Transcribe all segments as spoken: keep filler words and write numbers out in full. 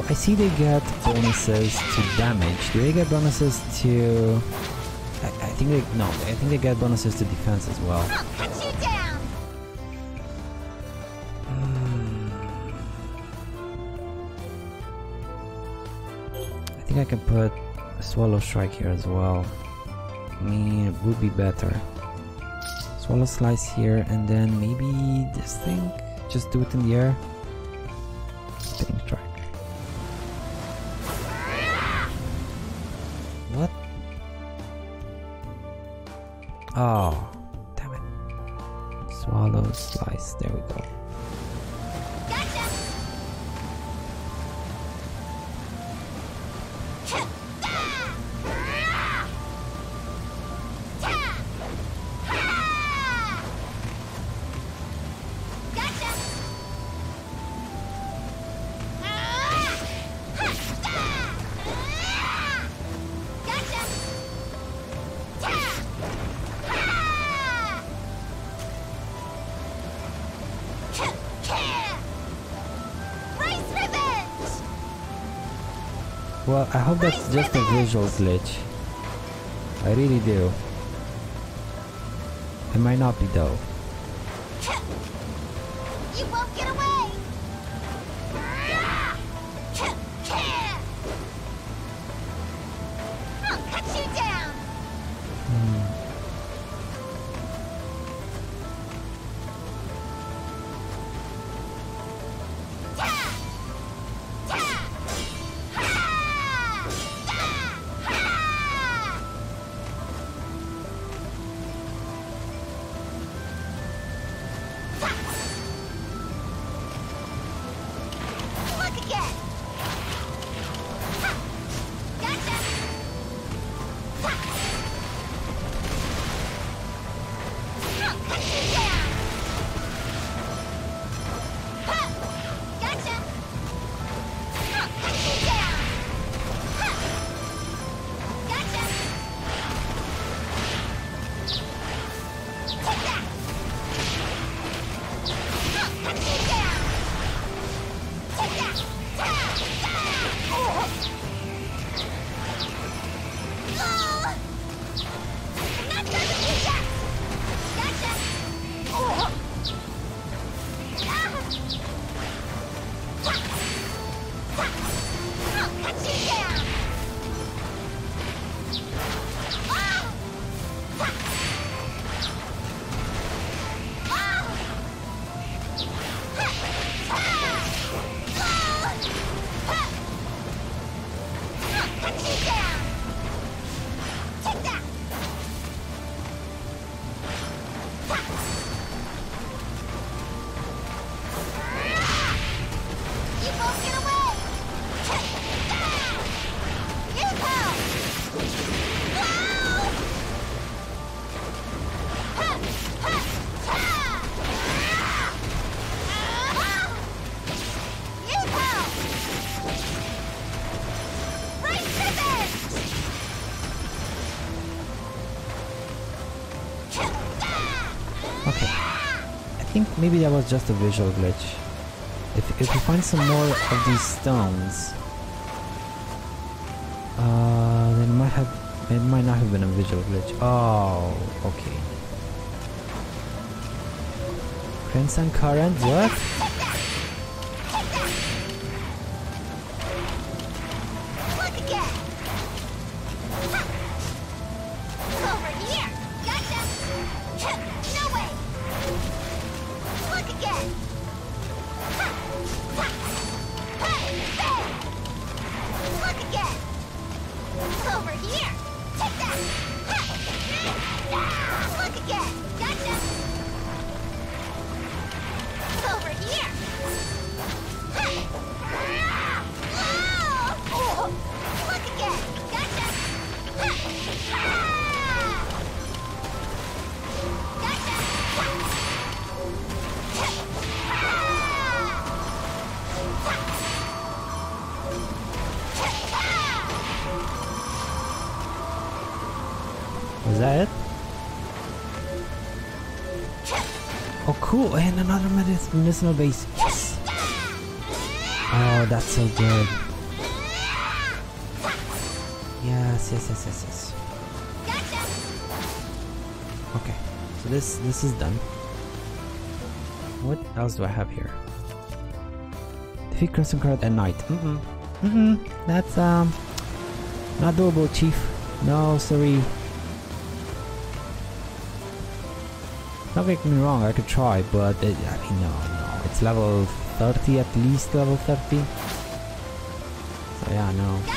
So I see they get bonuses to damage. Do they get bonuses to... I, I think they... No, I think they get bonuses to defense as well. I'll cut you down. Hmm. I think I can put a Swallow Strike here as well. I mean, it would be better. Swallow Slice here, and then maybe this thing? Just do it in the air. Spinning Strike. What? Oh, damn it. Swallow Slice, there we go. Well, I hope that's just a visual glitch. I really do. It might not be though. You won't get away. I'll cut you down. Maybe that was just a visual glitch. If, if we find some more of these stones, uh, then it might have, it might not have been a visual glitch. Oh, okay. Crimson Current, what? Is that it? Oh cool, and another medicinal base. Yes! Oh, that's so good. Yes, yes, yes, yes, yes. Gotcha. Okay, so this this is done. What else do I have here? Defeat Crimson Guard at night. Mm-mm. Mm-mm. That's um not doable, Chief. No, sorry. Don't get me wrong, I could try, but it, I mean, no, no. It's level thirty, at least level thirty. So yeah, no. Gotcha.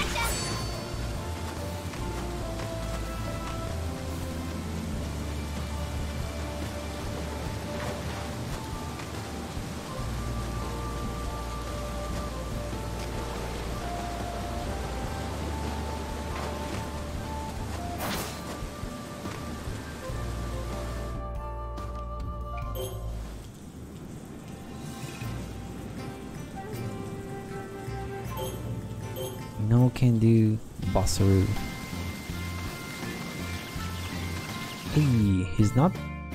No can do, Bossaru. Hey, he's not,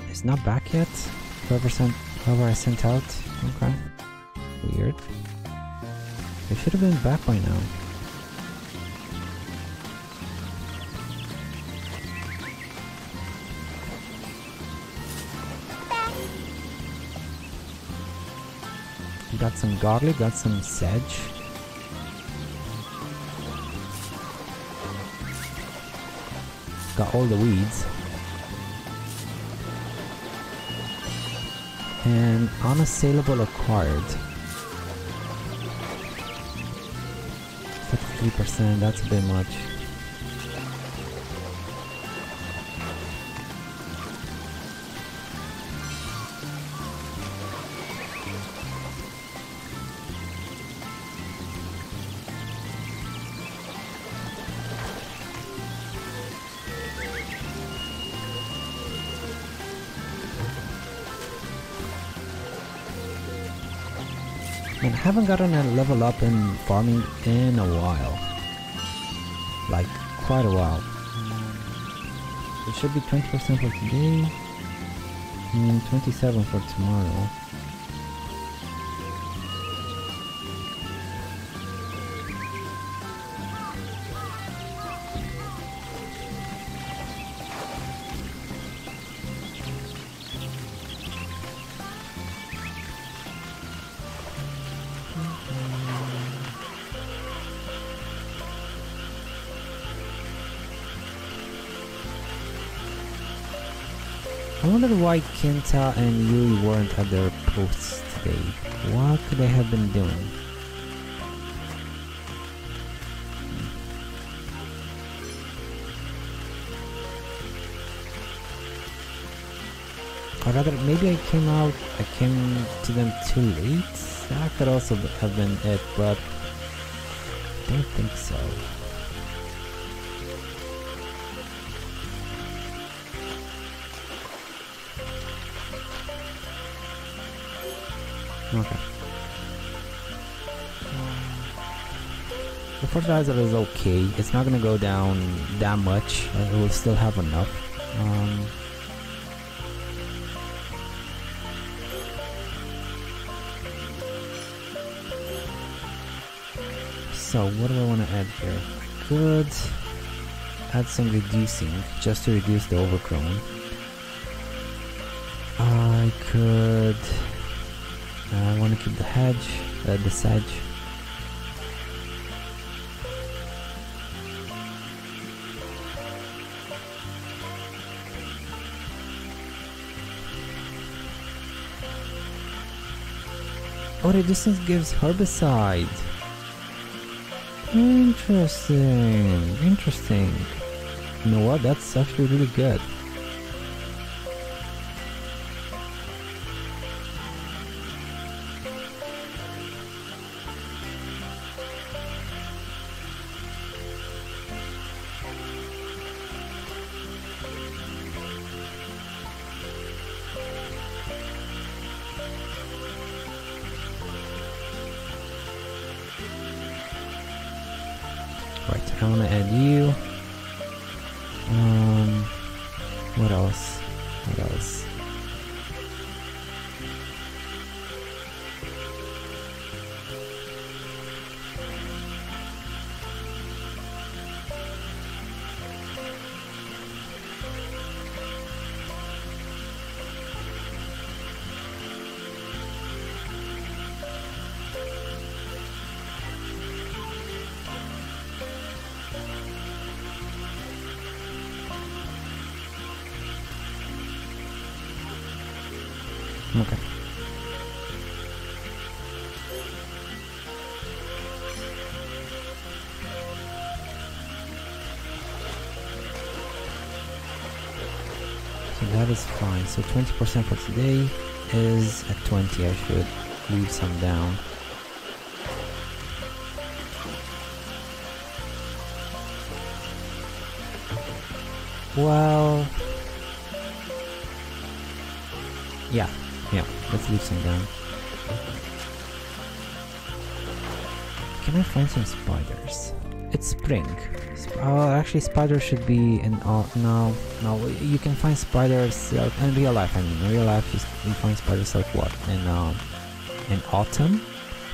he's not back yet. Whoever sent, whoever I sent out. Okay, weird. They should have been back by now. We got some garlic, got some sedge. Got all the weeds, and unassailable acquired. thirty-three percent, that's a bit much. And haven't gotten a level up in farming in a while. Like, quite a while. It should be twenty percent for today, and twenty-seven for tomorrow. I wonder why Kenta and Yui weren't at their posts today. What could they have been doing? Or rather, maybe I came out, I came to them too late? That could also have been it, but I don't think so. Okay. The fertilizer is okay. It's not gonna go down that much. It will still have enough. Um, so what do I want to add here? I could add some reducing just to reduce the overgrown. I could. Uh, I want to keep the hedge, uh, the sedge. Oh, the distance gives herbicide. Interesting, interesting. You know what? That's actually really good. Right, I want to add you. Um, what else? What else? Okay. So that is fine. So twenty percent for today is at twenty. I should leave some down. Well, yeah, yeah, let's leave some down. Can I find some spiders? It's spring. Sp oh, actually spiders should be in all, no, no, you can find spiders uh, in real life, I mean, in real life you find spiders like what, in, um, in autumn?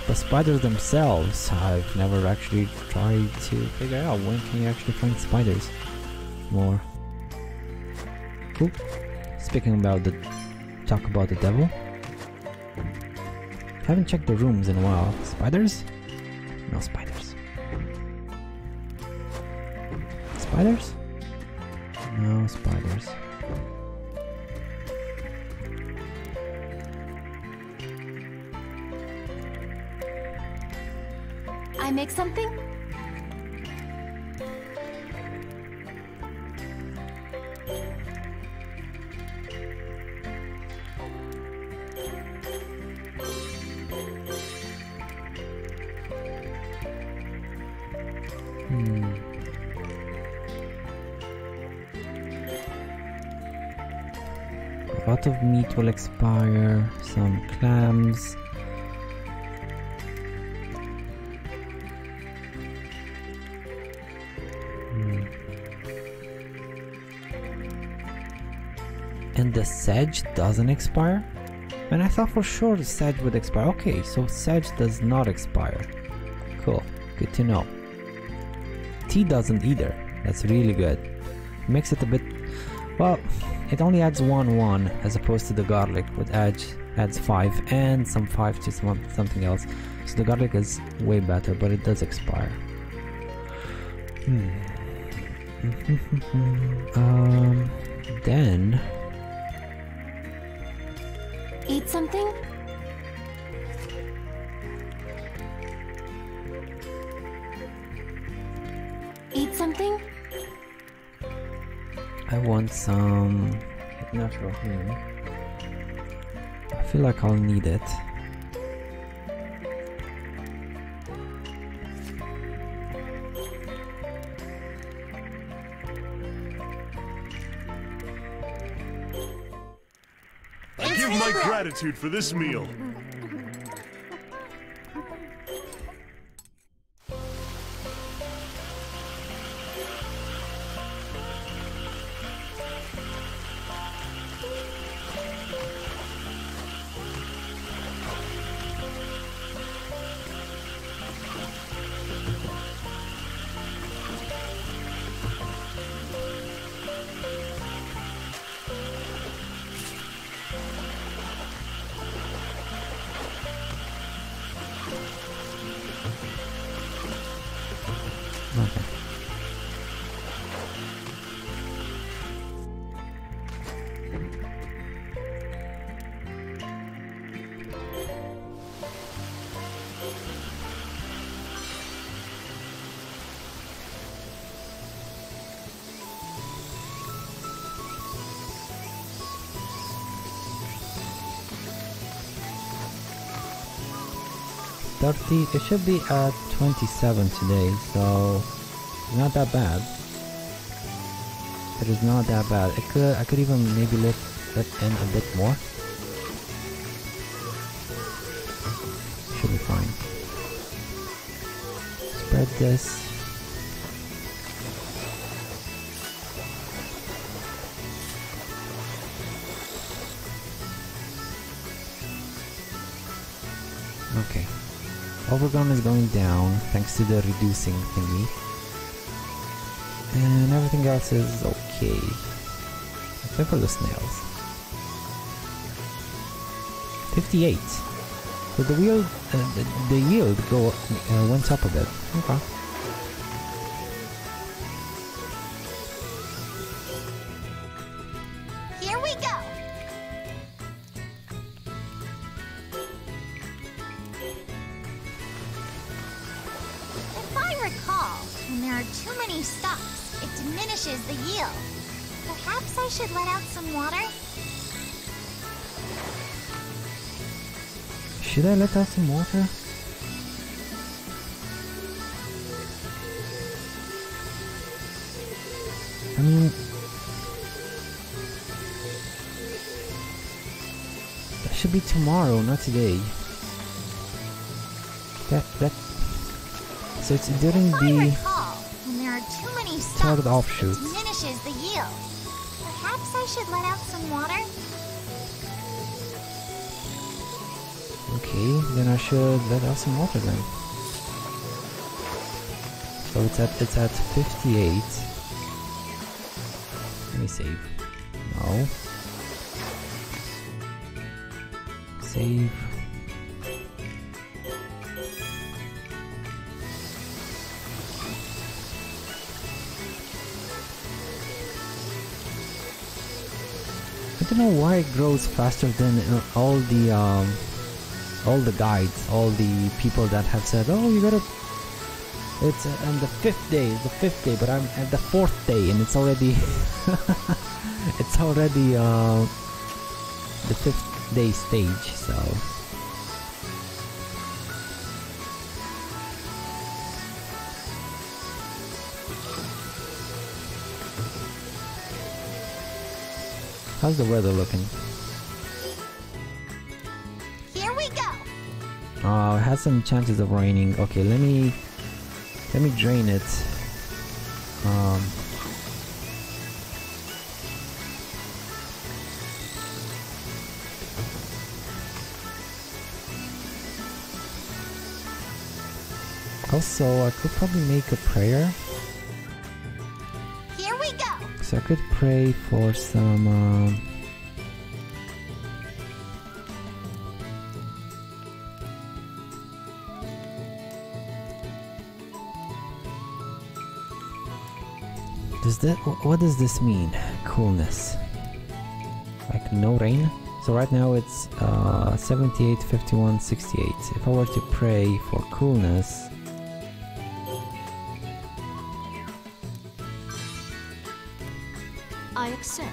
But spiders themselves, I've never actually tried to figure out when can you actually find spiders more. Cool. Speaking about the talk about the devil. Haven't checked the rooms in a while. Spiders? No spiders. Spiders? No spiders. I make something? A lot of meat will expire, some clams. Mm. And the sedge doesn't expire? And I thought for sure the sedge would expire. Okay, so sedge does not expire. Cool, good to know. Tea doesn't either. That's really good. Makes it a bit... well, it only adds one one as opposed to the garlic, which adds, adds five and some five to some, something else. So the garlic is way better, but it does expire. Hmm. um, then... Eat something? Eat something? I want some natural honey. I feel like I'll need it. I give my gratitude for this meal. Okay. thirty, it should be at twenty-seven today, so not that bad. It is not that bad. It could, I could even maybe let that end a bit more. Should be fine. Spread this. Okay. Overground is going down thanks to the reducing thingy, and everything else is okay, except for the snails. fifty-eight. So the yield, uh, the, the yield go uh, went up a bit. Okay. Here we go. there are too many stalks, it diminishes the yield. Perhaps I should let out some water? Should I let out some water? I mean... that should be tomorrow, not today. That... that... So it's during the third offshoot. Diminishes the yield. Perhaps I should let out some water. Okay, then I should let out some water then. So it's at it's at fifty-eight. Let me save. No. Save. I don't know why it grows faster than all the um, all the guides, all the people that have said, "Oh, you gotta." It's uh, on the fifth day, the fifth day, but I'm at the fourth day, and it's already it's already uh, the fifth day stage. So how's the weather looking? Here we go. Oh, it has some chances of raining. Okay, let me let me drain it. Um, also, I could probably make a prayer. I could pray for some um, does that what does this mean? Coolness, like no rain. So right now it's uh, seventy-eight, fifty-one, sixty-eight. If I were to pray for coolness, I accept.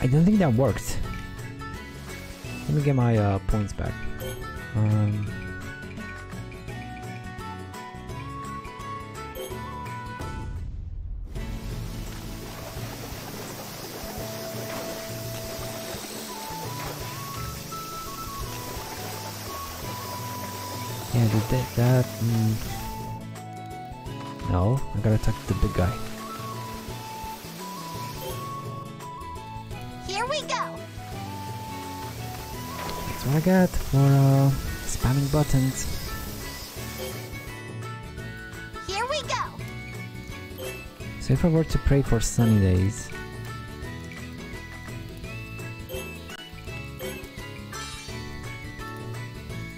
I don't think that worked. Let me get my uh, points back. Um, Did that? Mm. No, I gotta talk to the big guy. Here we go. That's what I got for uh, spamming buttons. Here we go. So if I were to pray for sunny days.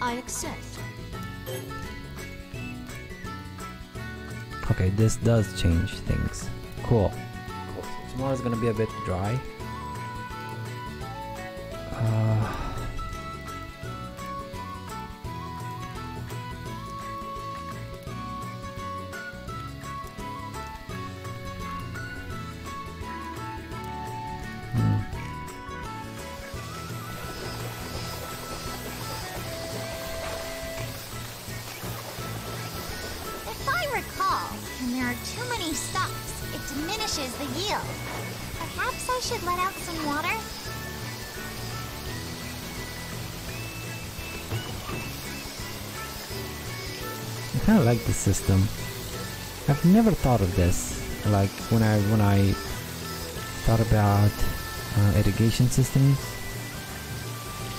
I accept. Okay, this does change things. Cool. Cool. So tomorrow's gonna be a bit dry. Uh, I kind of like this system. I've never thought of this. Like when I when I thought about uh, irrigation systems,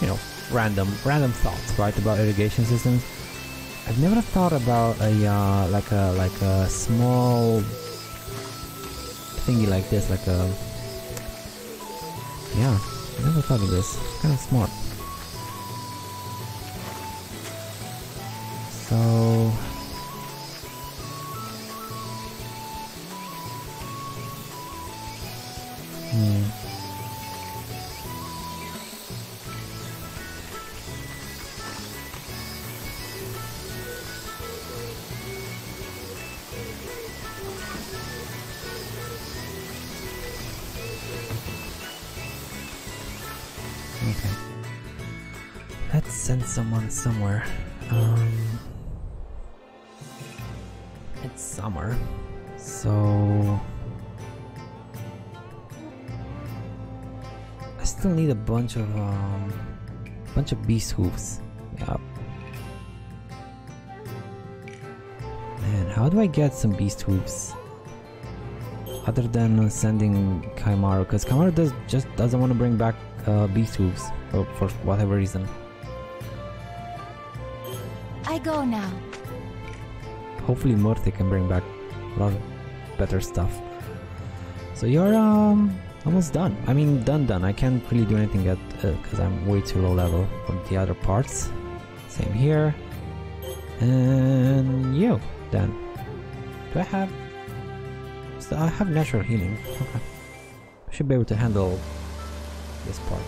you know, random random thoughts, right, about irrigation systems. I've never thought about a uh, like a like a small thingy like this, like a yeah. I never thought of this. Kind of smart. So. Okay. Let's send someone somewhere. Um, it's summer, so I still need a bunch of um, bunch of beast hooves. Yep. Man, how do I get some beast hooves? Other than sending Kaimaru, because Kaimaru does just doesn't want to bring back uh, beast hooves for, for whatever reason. I go now. Hopefully, Murthy can bring back a lot of better stuff. So you're um almost done. I mean, done, done. I can't really do anything yet because uh, I'm way too low level from the other parts. Same here. And you, done. Do I have? So I have natural healing. Okay. I should be able to handle this part.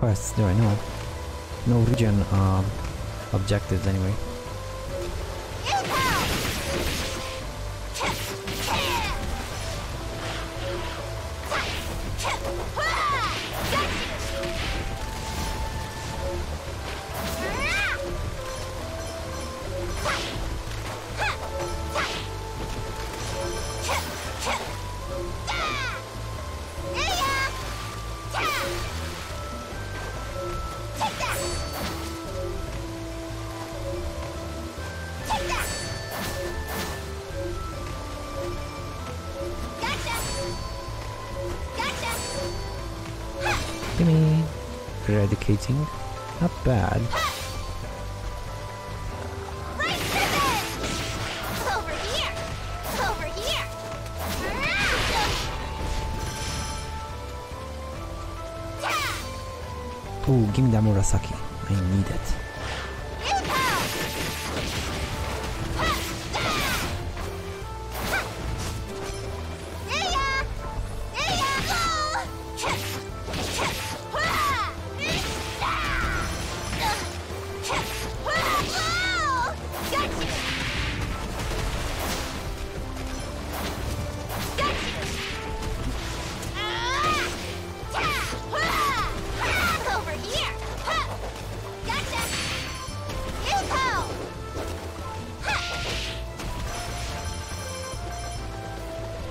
Quests, do I know? No region um, objectives anyway. Eradicating, not bad. Ooh, give me that Murasaki. I need it.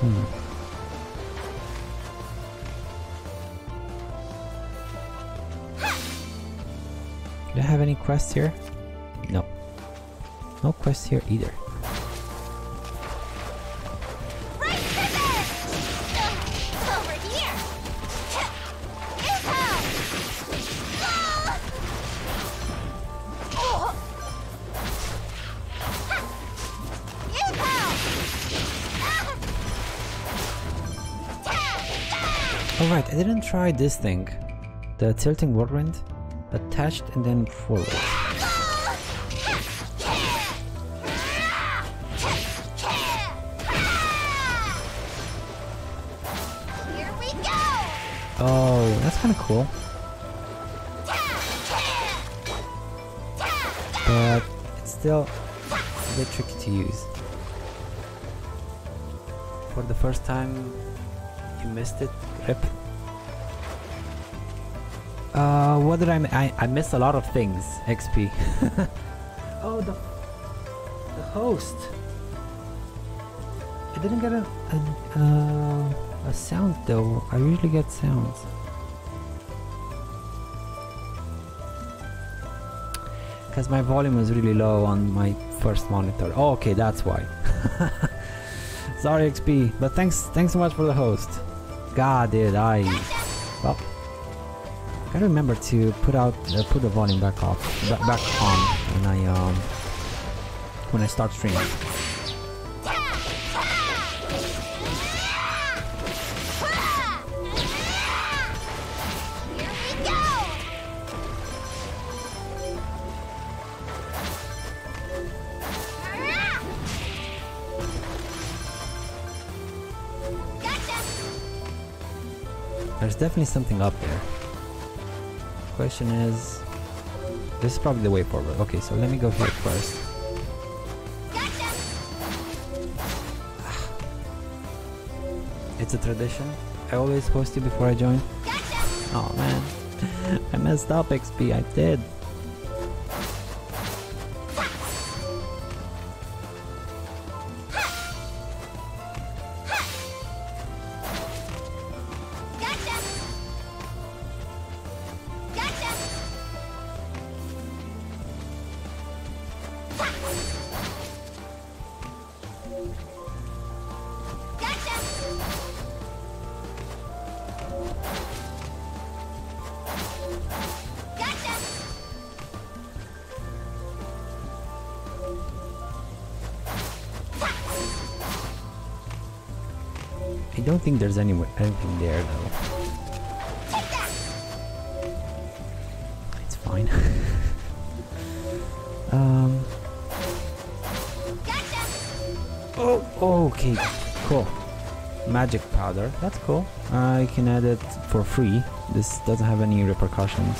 Hmm. Do I have any quests here? No. No quests here either. Alright, I didn't try this thing, the tilting whirlwind, attached and then forward. Here we go. Oh, that's kind of cool. But it's still a bit tricky to use. For the first time you missed it. Rip. Uh, what did I miss? I, I missed a lot of things. X P. Oh, the, the host. I didn't get a a, uh, a sound though. I usually get sounds. Because my volume was really low on my first monitor. Oh, okay, that's why. Sorry, X P. But thanks, thanks so much for the host. God, did I... Well, Gotta remember to put out, uh, put the volume back off, back on when I um when I start streaming. There's definitely something up there. Question is, this is probably the way forward. Okay, so let me go here first. Gotcha. It's a tradition. I always host you before I join. Gotcha. Oh man, I messed up X P. I did. I don't think there's anywhere, anything there though. It's fine. um. Oh, okay, cool. Magic powder, that's cool. I can add it for free. This doesn't have any repercussions.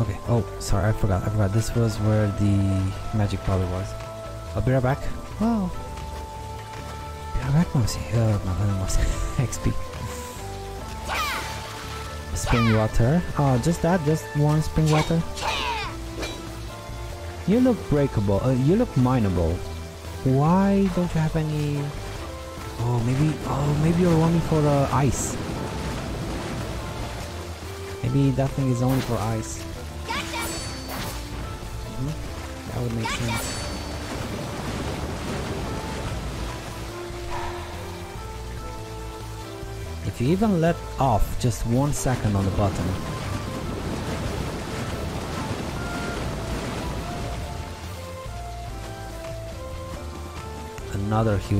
Okay, oh, sorry, I forgot, I forgot. This was where the magic powder was. I'll be right back. Wow. Be right back, Mosi. Oh, my God, Mosi. X P. Spring water. Oh, just that? Just one spring water? You look breakable. Uh, you look mineable. Why don't you have any... Oh, maybe... Oh, maybe you're wanting for uh, ice. Maybe that thing is only for ice. That would make sense. If you even let off just one second on the button. Another huge